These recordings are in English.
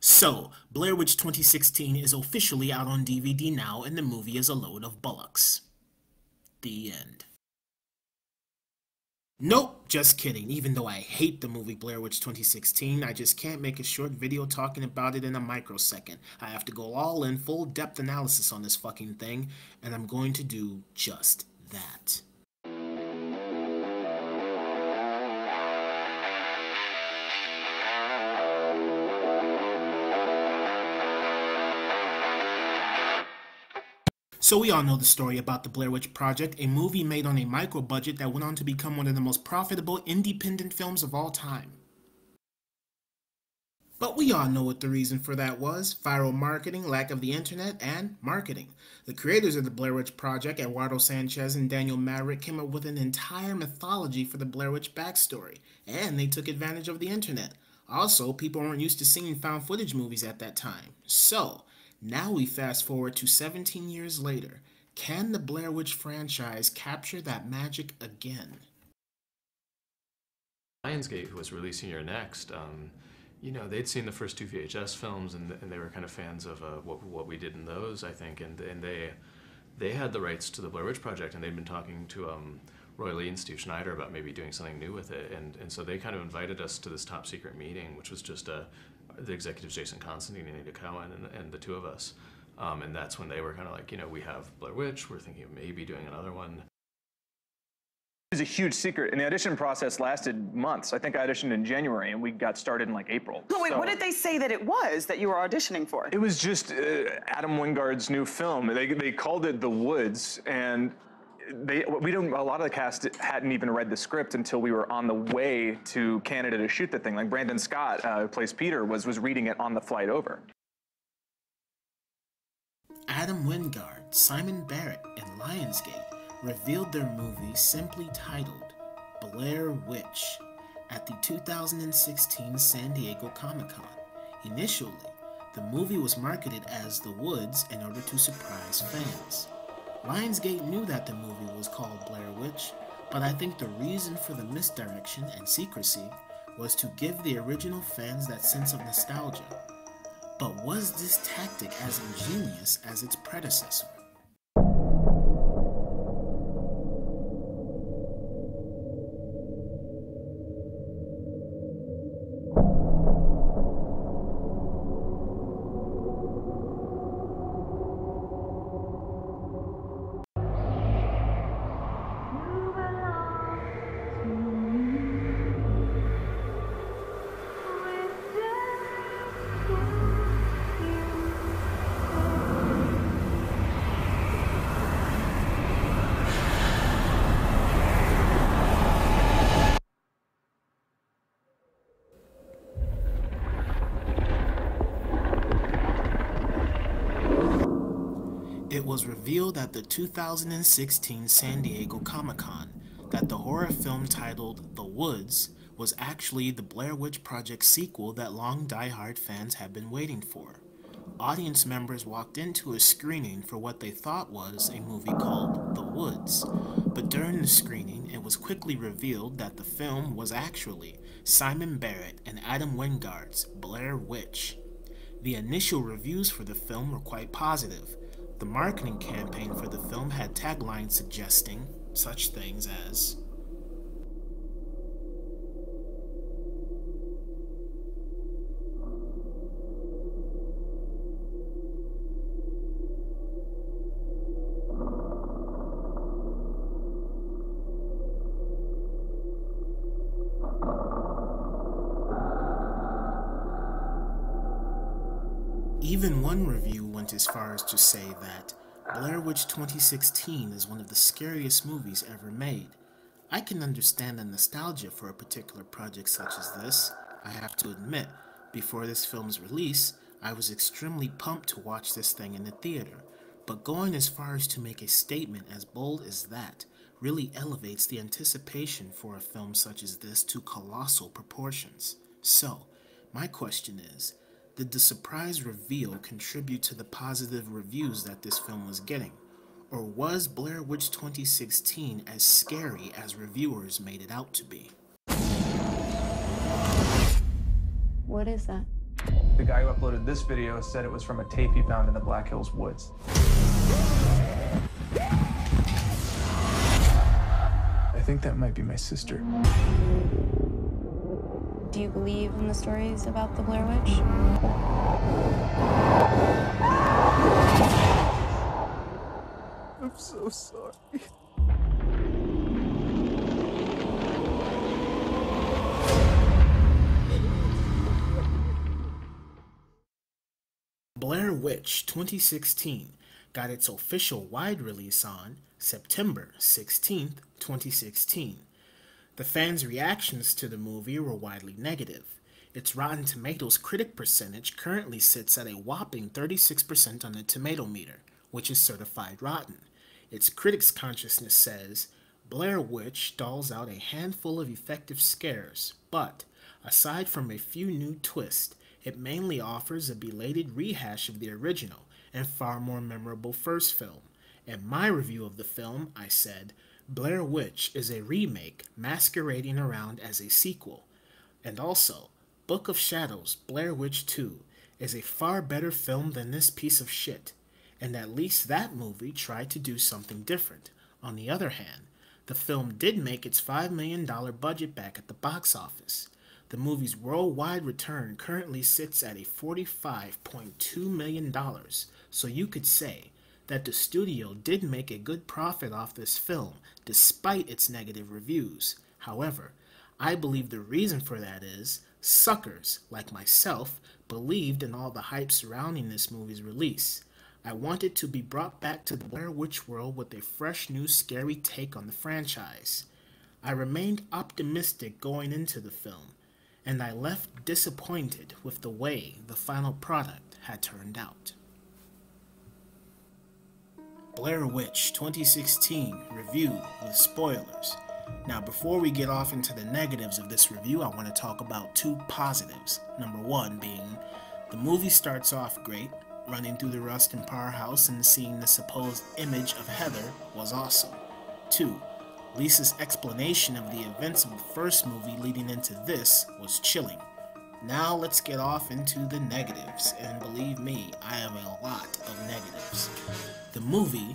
So, Blair Witch 2016 is officially out on DVD now, and the movie is a load of bollocks. The end. Nope, just kidding. Even though I hate the movie Blair Witch 2016, I just can't make a short video talking about it in a microsecond. I have to go all in full depth analysis on this fucking thing, and I'm going to do just that. So we all know the story about The Blair Witch Project, a movie made on a micro-budget that went on to become one of the most profitable independent films of all time. But we all know what the reason for that was: viral marketing, lack of the internet, and marketing. The creators of The Blair Witch Project, Eduardo Sanchez and Daniel Myrick, came up with an entire mythology for the Blair Witch backstory, and they took advantage of the internet. Also, people weren't used to seeing found footage movies at that time. So, now we fast forward to 17 years later. Can the Blair Witch franchise capture that magic again? Lionsgate, who was releasing You're Next, you know, they'd seen the first two VHS films, and they were kind of fans of what we did in those, I think, and they had the rights to the Blair Witch Project, and they'd been talking to Roy Lee and Stu Schneider about maybe doing something new with it, and so they kind of invited us to this top secret meeting, which was just the executives Jason Constantine and Anita Kawa and the two of us, and that's when they were kind of like, you know, we have Blair Witch, we're thinking of maybe doing another one. It was a huge secret, and the audition process lasted months. I think I auditioned in January, and we got started in like April. No, wait, so, what did they say that it was that you were auditioning for? It was just Adam Wingard's new film. They called it The Woods, and a lot of the cast hadn't even read the script until we were on the way to Canada to shoot the thing. Like Brandon Scott, who plays Peter, was reading it on the flight over. Adam Wingard, Simon Barrett, and Lionsgate revealed their movie simply titled Blair Witch at the 2016 San Diego Comic-Con. Initially, the movie was marketed as The Woods in order to surprise fans. Lionsgate knew that the movie was called Blair Witch, but I think the reason for the misdirection and secrecy was to give the original fans that sense of nostalgia. But was this tactic as ingenious as its predecessor? It was revealed at the 2016 San Diego Comic-Con that the horror film titled The Woods was actually the Blair Witch Project sequel that long die-hard fans had been waiting for. Audience members walked into a screening for what they thought was a movie called The Woods, but during the screening it was quickly revealed that the film was actually Simon Barrett and Adam Wingard's Blair Witch. The initial reviews for the film were quite positive. The marketing campaign for the film had taglines suggesting such things as Even one review went as far as to say that Blair Witch 2016 is one of the scariest movies ever made. I can understand the nostalgia for a particular project such as this. I have to admit, before this film's release, I was extremely pumped to watch this thing in the theater, but going as far as to make a statement as bold as that really elevates the anticipation for a film such as this to colossal proportions. So, my question is, did the surprise reveal contribute to the positive reviews that this film was getting? Or was Blair Witch 2016 as scary as reviewers made it out to be? What is that? The guy who uploaded this video said it was from a tape he found in the Black Hills woods. I think that might be my sister. Do you believe in the stories about the Blair Witch? I'm so sorry. Blair Witch 2016 got its official wide release on September 16th, 2016. The fans' reactions to the movie were widely negative. Its Rotten Tomatoes critic percentage currently sits at a whopping 36% on the tomato meter, which is certified rotten. Its critics' consciousness says, Blair Witch dolls out a handful of effective scares, but, aside from a few new twists, it mainly offers a belated rehash of the original and far more memorable first film. In my review of the film, I said, Blair Witch is a remake masquerading around as a sequel. And also, Book of Shadows, Blair Witch 2 is a far better film than this piece of shit. And at least that movie tried to do something different. On the other hand, the film did make its $5 million budget back at the box office. The movie's worldwide return currently sits at a $45.2 million, so you could say that the studio did make a good profit off this film despite its negative reviews. However, I believe the reason for that is suckers like myself believed in all the hype surrounding this movie's release. I wanted to be brought back to the Blair Witch world with a fresh new scary take on the franchise. I remained optimistic going into the film, and I left disappointed with the way the final product had turned out. Blair Witch 2016 review with spoilers. Now before we get off into the negatives of this review, I want to talk about two positives. Number one being, the movie starts off great. Running through the Rustin Parr house and seeing the supposed image of Heather was awesome. 2. Lisa's explanation of the events of the first movie leading into this was chilling. Now let's get off into the negatives, and believe me, I have a lot of negatives. The movie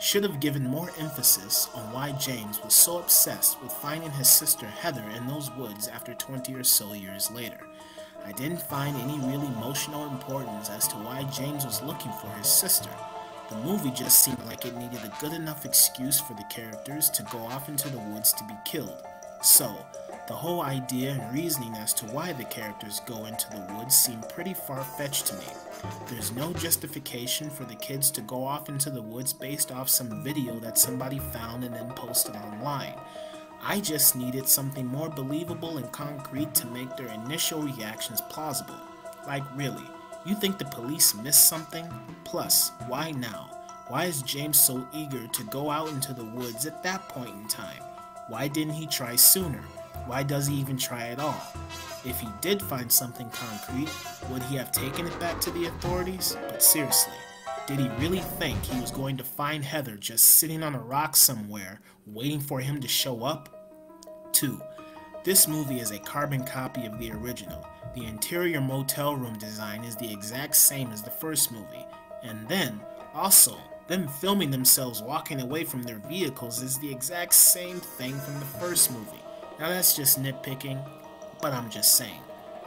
should have given more emphasis on why James was so obsessed with finding his sister Heather in those woods after 20 or so years later. I didn't find any real emotional importance as to why James was looking for his sister. The movie just seemed like it needed a good enough excuse for the characters to go off into the woods to be killed. So, the whole idea and reasoning as to why the characters go into the woods seemed pretty far-fetched to me. There's no justification for the kids to go off into the woods based off some video that somebody found and then posted online. I just needed something more believable and concrete to make their initial reactions plausible. Like really, you think the police missed something? Plus, why now? Why is James so eager to go out into the woods at that point in time? Why didn't he try sooner? Why does he even try at all? If he did find something concrete, would he have taken it back to the authorities? But seriously, did he really think he was going to find Heather just sitting on a rock somewhere, waiting for him to show up? 2. This movie is a carbon copy of the original. The interior motel room design is the exact same as the first movie. And then, also, them filming themselves walking away from their vehicles is the exact same thing from the first movie. Now that's just nitpicking, but I'm just saying.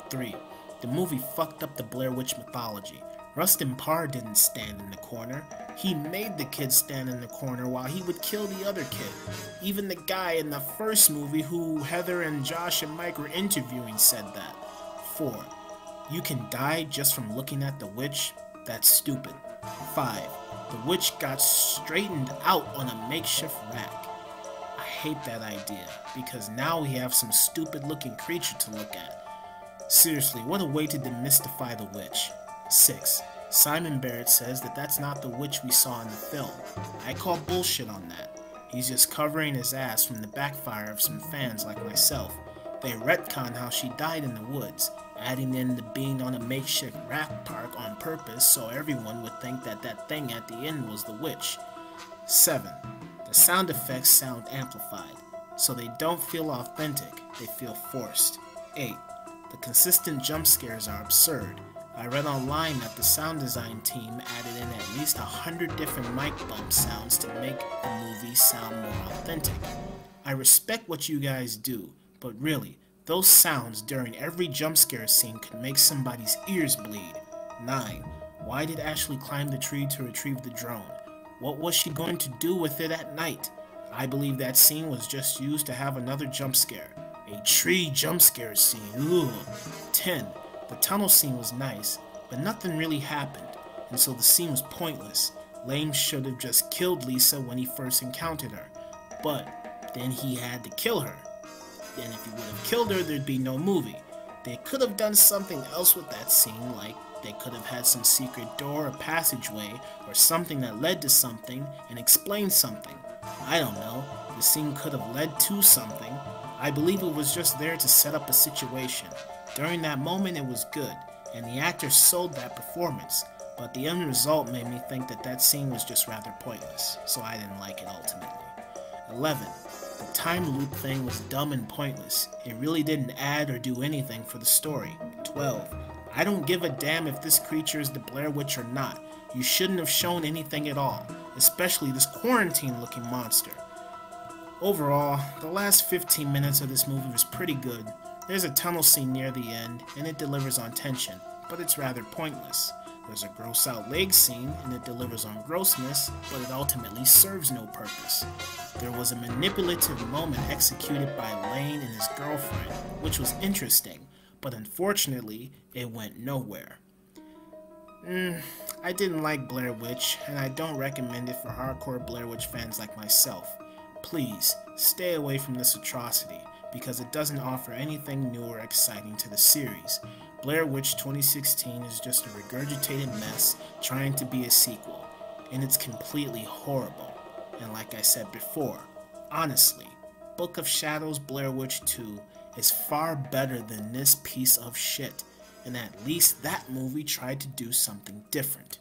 3. The movie fucked up the Blair Witch mythology. Rustin Parr didn't stand in the corner. He made the kid stand in the corner while he would kill the other kid. Even the guy in the first movie who Heather and Josh and Mike were interviewing said that. 4. You can die just from looking at the witch? That's stupid. 5. The witch got straightened out on a makeshift rack. I hate that idea, because now we have some stupid looking creature to look at. Seriously, what a way to demystify the witch. 6. Simon Barrett says that that's not the witch we saw in the film. I call bullshit on that. He's just covering his ass from the backfire of some fans like myself. They retcon how she died in the woods, adding in the being on a makeshift raft park on purpose so everyone would think that that thing at the end was the witch. 7. The sound effects sound amplified, so they don't feel authentic, they feel forced. 8. The consistent jump scares are absurd. I read online that the sound design team added in at least 100 different mic bump sounds to make the movie sound more authentic. I respect what you guys do, but really, those sounds during every jump scare scene could make somebody's ears bleed. 9. Why did Ashley climb the tree to retrieve the drone? What was she going to do with it at night? I believe that scene was just used to have another jump scare. A tree jump scare scene, ugh. 10. The tunnel scene was nice, but nothing really happened, and so the scene was pointless. Lane should have just killed Lisa when he first encountered her, but then he had to kill her. Then if he would have killed her, there'd be no movie. They could have done something else with that scene, like they could have had some secret door or passageway or something that led to something and explained something. I don't know, the scene could have led to something. I believe it was just there to set up a situation. During that moment it was good, and the actor sold that performance, but the end result made me think that that scene was just rather pointless, so I didn't like it ultimately. 11. The time loop thing was dumb and pointless. It really didn't add or do anything for the story. 12. I don't give a damn if this creature is the Blair Witch or not. You shouldn't have shown anything at all, especially this quarantine-looking monster. Overall, the last 15 minutes of this movie was pretty good. There's a tunnel scene near the end, and it delivers on tension, but it's rather pointless. There's a gross-out leg scene, and it delivers on grossness, but it ultimately serves no purpose. There was a manipulative moment executed by Lane and his girlfriend, which was interesting, but unfortunately, it went nowhere. I didn't like Blair Witch, and I don't recommend it for hardcore Blair Witch fans like myself. Please, stay away from this atrocity, because it doesn't offer anything new or exciting to the series. Blair Witch 2016 is just a regurgitated mess trying to be a sequel, and it's completely horrible. And like I said before, honestly, Book of Shadows Blair Witch 2 is far better than this piece of shit, and at least that movie tried to do something different.